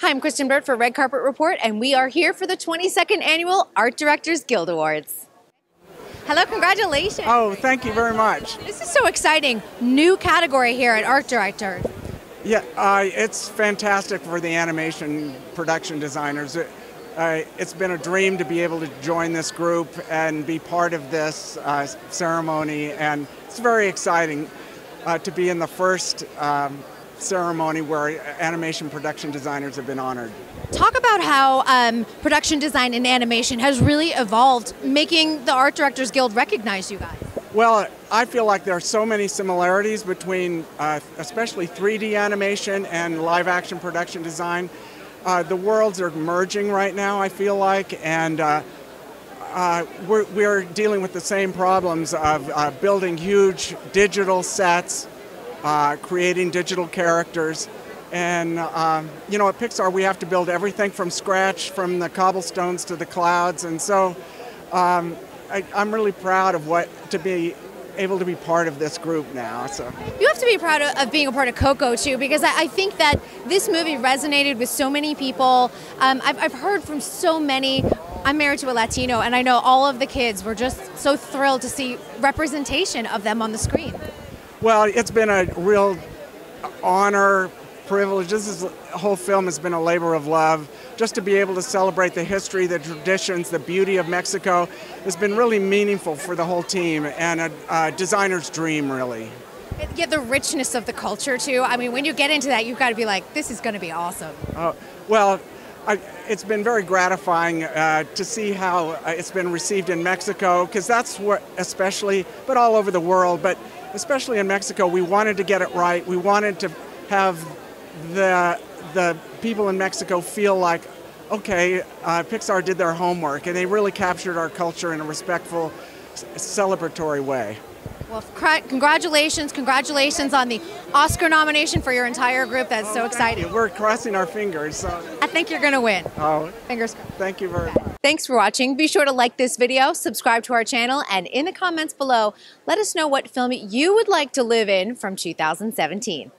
Hi, I'm Kristyn Burtt for Red Carpet Report, and we are here for the 22nd Annual Art Directors Guild Awards. Hello, congratulations. Oh, thank you very much. This is so exciting. New category here at Art Director. Yeah, it's fantastic for the animation production designers. It's been a dream to be able to join this group and be part of this ceremony, and it's very exciting to be in the first ceremony where animation production designers have been honored. Talk about how production design and animation has really evolved, making the Art Directors Guild recognize you guys. Well, I feel like there are so many similarities between especially 3D animation and live action production design. The worlds are merging right now, I feel like, and we're dealing with the same problems of building huge digital sets, creating digital characters, and you know, at Pixar we have to build everything from scratch, from the cobblestones to the clouds, and so I'm really proud of to be able to be part of this group now. So you have to be proud of being a part of Coco too, because I think that this movie resonated with so many people. I've heard from so many. I'm married to a Latino, and I know all of the kids were just so thrilled to see representation of them on the screen. Well, it's been a real honor, privilege. This whole film has been a labor of love. Just to be able to celebrate the history, the traditions, the beauty of Mexico has been really meaningful for the whole team, and a designer's dream, really. Yeah, the richness of the culture, too. I mean, when you get into that, you've got to be like, this is going to be awesome. Oh, well, it's been very gratifying to see how it's been received in Mexico, because that's what especially, but all over the world, but especially in Mexico, we wanted to get it right. We wanted to have the people in Mexico feel like, okay, Pixar did their homework, and they really captured our culture in a respectful, celebratory way. Well, congratulations on the Oscar nomination for your entire group. That's so exciting. We're crossing our fingers. So I think you're going to win. Oh, fingers crossed. Thank you very much. Thanks for watching. Be sure to like this video, subscribe to our channel, and in the comments below, let us know what film you would like to live in from 2017.